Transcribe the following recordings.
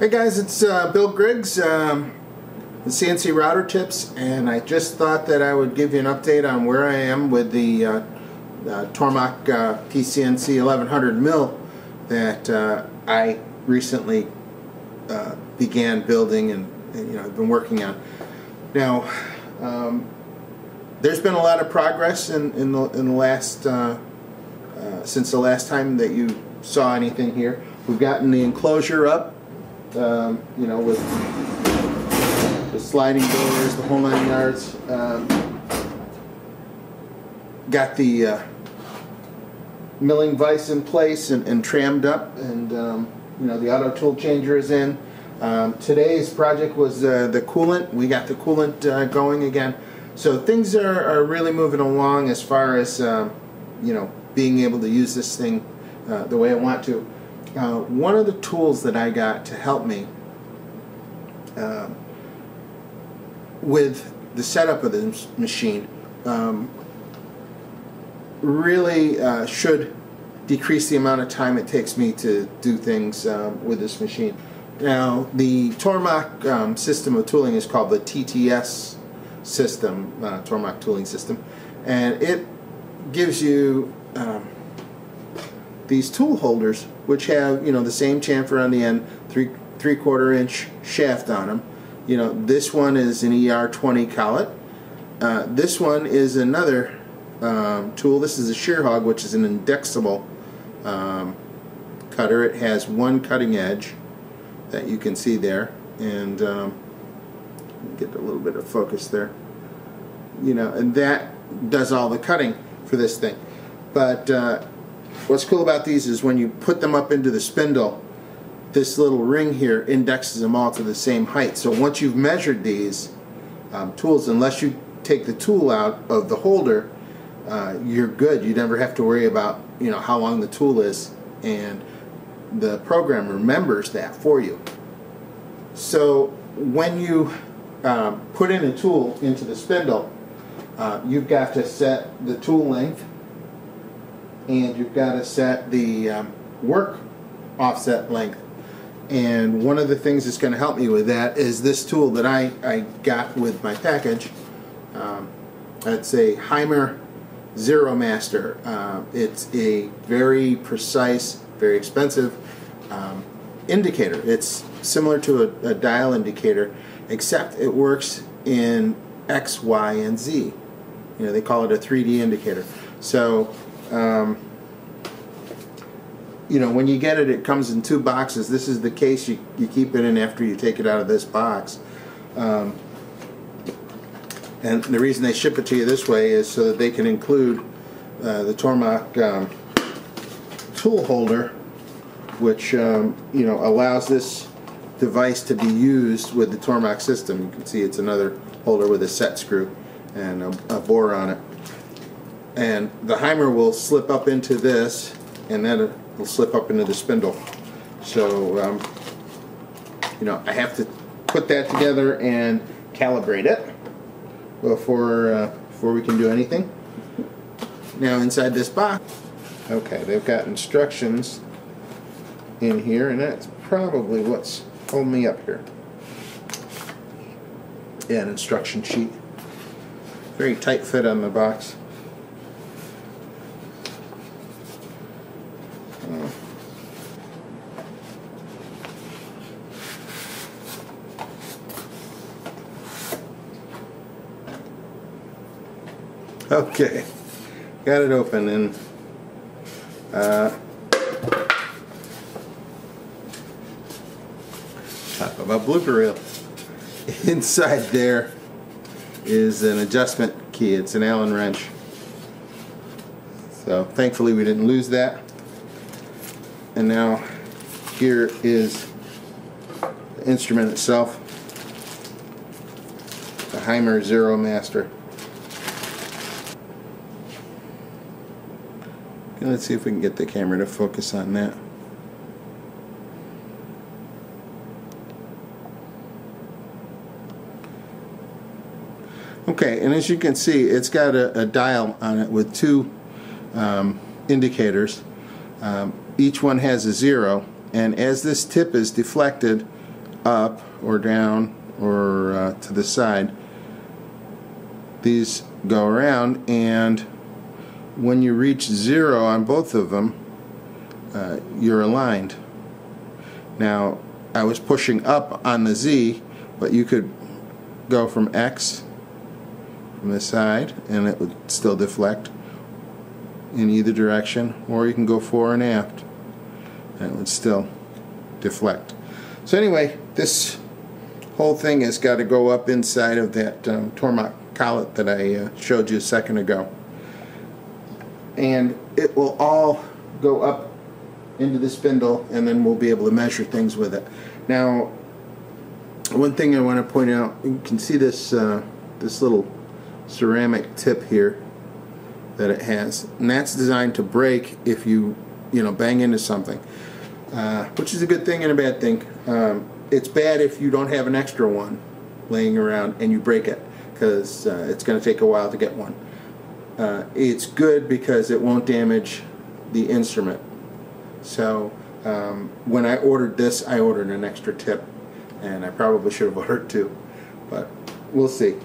Hey guys, it's Bill Griggs, the CNC Router Tips, and I just thought that I would give you an update on where I am with the Tormach PCNC 1100 mill that I recently began building and I've been working on. Now, there's been a lot of progress since the last time that you saw anything here. We've gotten the enclosure up, with the sliding doors, the whole 9 yards. Got the milling vise in place and trammed up, and the auto tool changer is in. Today's project was the coolant. We got the coolant going again, so things are really moving along as far as being able to use this thing the way I want to. One of the tools that I got to help me with the setup of this machine really should decrease the amount of time it takes me to do things with this machine. Now, the Tormach system of tooling is called the TTS system, Tormach tooling system, and it gives you these tool holders, which have the same chamfer on the end, three-quarter inch shaft on them. This one is an ER-20 collet. This one is another tool. This is a shear hog, which is an indexable cutter. It has one cutting edge that you can see there, and get a little bit of focus there. And that does all the cutting for this thing. But what's cool about these is when you put them up into the spindle, this little ring here indexes them all to the same height. So once you've measured these tools, unless you take the tool out of the holder, you're good. You never have to worry about how long the tool is, and the program remembers that for you. So when you put in a tool into the spindle, you've got to set the tool length, and you've got to set the work offset length. And one of the things that's going to help me with that is this tool that I got with my package. It's a Haimer Zero Master. It's a very precise, very expensive indicator. It's similar to a dial indicator, except it works in X, Y, and Z. They call it a 3D indicator. So when you get it, it comes in two boxes. This is the case you keep it in after you take it out of this box. And the reason they ship it to you this way is so that they can include the Tormach tool holder, which allows this device to be used with the Tormach system. You can see it's another holder with a set screw and a bore on it. And the Haimer will slip up into this, and then it will slip up into the spindle. So, I have to put that together and calibrate it before we can do anything. Now, inside this box, okay, they've got instructions in here, and that's probably what's holding me up here. Yeah, an instruction sheet. Very tight fit on the box. Okay, got it open, and talk about blooper reel. Inside there is an adjustment key. It's an Allen wrench. So thankfully we didn't lose that. And now here is the instrument itself, the Haimer Zero Master. And let's see if we can get the camera to focus on that. Okay, and as you can see, it's got a dial on it with two indicators. Each one has a zero, and as this tip is deflected up or down or to the side. These go around, and when you reach zero on both of them, you're aligned. Now, I was pushing up on the Z, but you could go from X from this side and it would still deflect in either direction, or you can go fore and aft and it would still deflect. So anyway, this whole thing has got to go up inside of that Tormach collet that I showed you a second ago, and it will all go up into the spindle, and then we'll be able to measure things with it. Now, one thing I want to point out, you can see this this little ceramic tip here that it has, and that's designed to break if you bang into something, which is a good thing and a bad thing. It's bad if you don't have an extra one laying around and you break it, because it's going to take a while to get one. It's good because it won't damage the instrument. So when I ordered this, I ordered an extra tip, and I probably should have ordered two, but we'll see.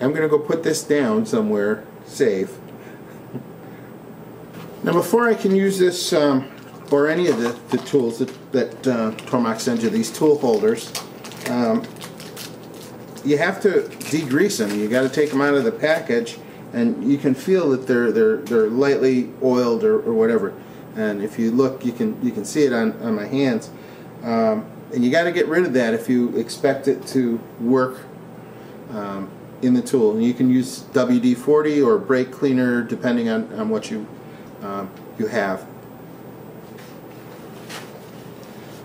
I'm going to go put this down somewhere safe. Now, before I can use this or any of the tools that Tormach sends you, these tool holders, you have to degrease them. You got to take them out of the package, and you can feel that they're lightly oiled or whatever. And if you look, you can see it on my hands. And you got to get rid of that if you expect it to work in the tool. And you can use WD-40 or brake cleaner, depending on what you have.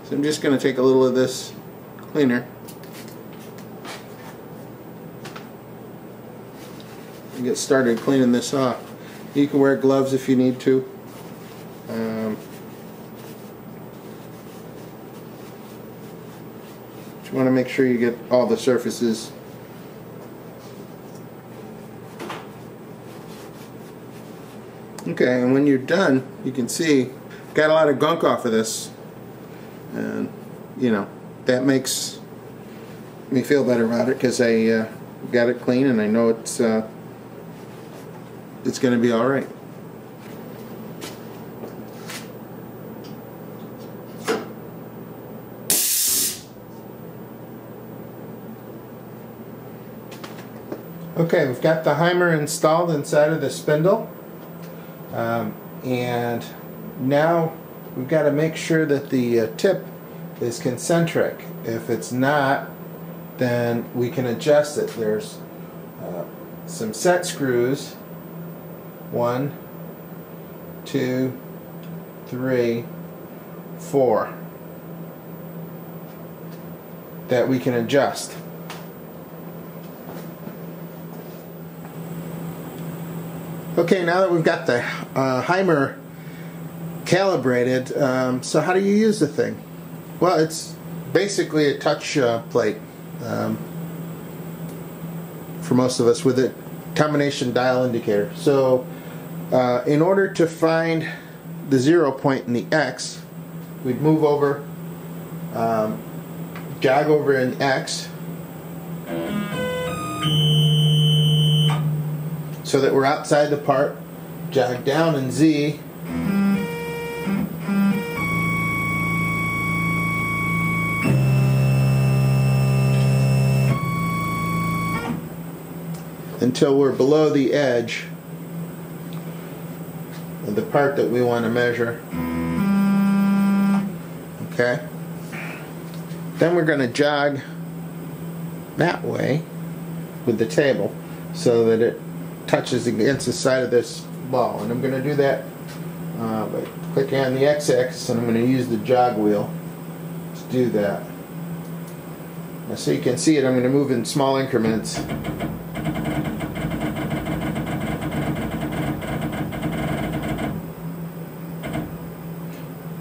So I'm just going to take a little of this cleaner and get started cleaning this off. You can wear gloves if you need to. But you want to make sure you get all the surfaces. Okay, and when you're done, you can see got a lot of gunk off of this, and that makes me feel better about it, because I got it clean and I know it's going to be all right. Okay, we've got the Haimer installed inside of the spindle, and now we've got to make sure that the tip is concentric. If it's not, then we can adjust it. There's some set screws, 1, 2, 3, 4, that we can adjust. Okay, now that we've got the Haimer calibrated, so how do you use the thing? Well, it's basically a touch plate for most of us, with a combination dial indicator. So in order to find the 0 point in the X, we'd move over, jog over in X, so that we're outside the part, jog down in Z, until we're below the edge of the part that we want to measure. Okay. Then we're going to jog that way with the table so that it touches against the side of this ball, and I'm going to do that by clicking on the x-axis, and I'm going to use the jog wheel to do that. Now, so you can see it, I'm going to move in small increments.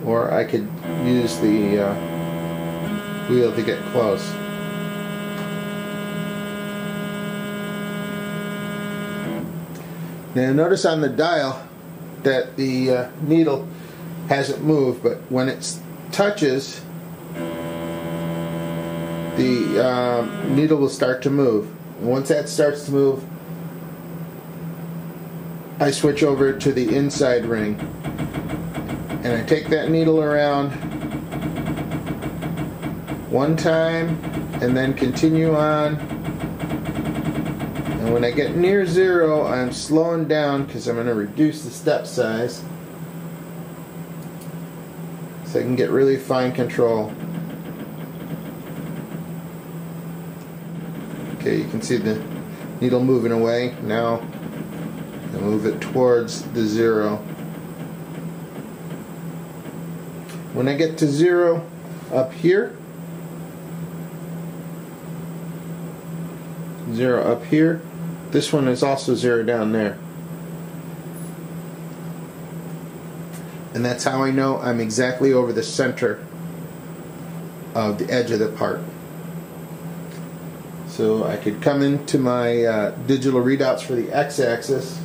Or I could use the wheel to get close. Now notice on the dial that the needle hasn't moved, but when it touches the needle will start to move. And once that starts to move, I switch over to the inside ring. And I take that needle around one time and then continue on. And when I get near zero, I'm slowing down because I'm going to reduce the step size so I can get really fine control. Okay, you can see the needle moving away. Now I move it towards the zero. When I get to zero up here, this one is also zero down there. And that's how I know I'm exactly over the center of the edge of the part. So I could come into my digital readouts for the x-axis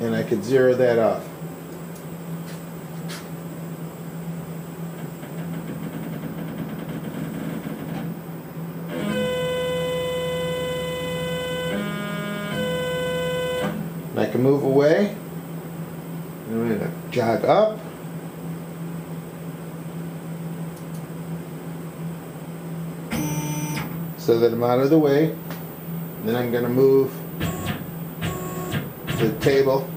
and I could zero that off. I can move away, and I'm going to jog up, so that I'm out of the way. Then I'm going to move to the table,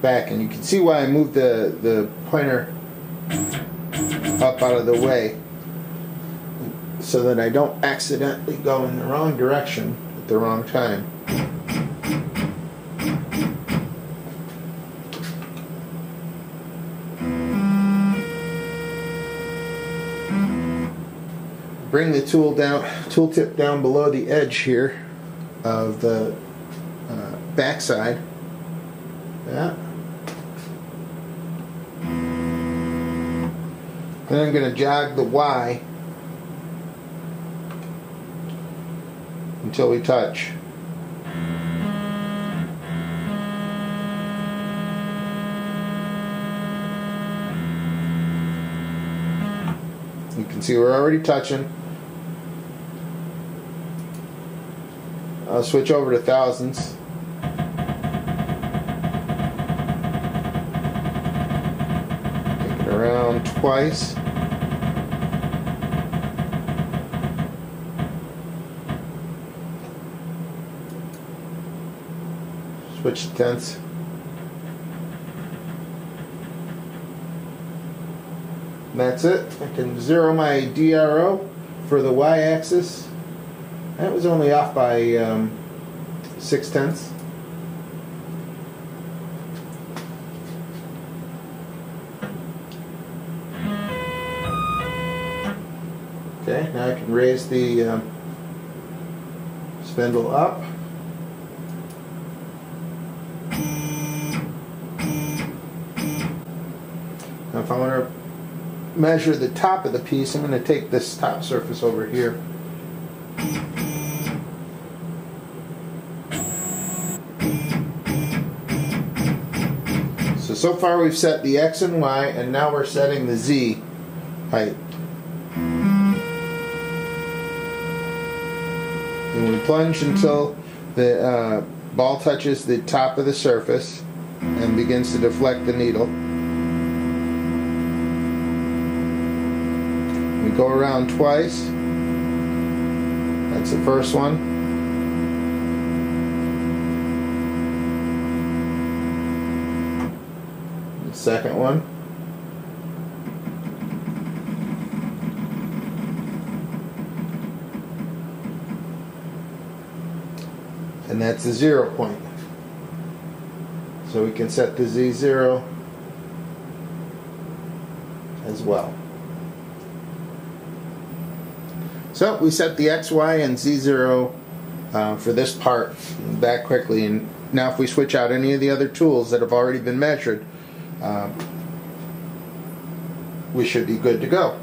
back, and you can see why I moved the pointer up out of the way, so that I don't accidentally go in the wrong direction at the wrong time. Bring the tool tip down below the edge here of the backside. Yeah. Then I'm going to jog the Y until we touch. You can see we're already touching. I'll switch over to thousandths. Take it around twice. Switch to tenths. And that's it. I can zero my DRO for the y-axis. That was only off by 0.6. Okay, now I can raise the spindle up. If I want to measure the top of the piece, I'm going to take this top surface over here. So far we've set the X and Y, and now we're setting the Z height. And we plunge until the ball touches the top of the surface and begins to deflect the needle. We go around twice. That's the first one. The second one. And that's the 0 point. So we can set the Z0 as well. So we set the X, Y, and Z0 for this part that quickly. And now if we switch out any of the other tools that have already been measured, we should be good to go.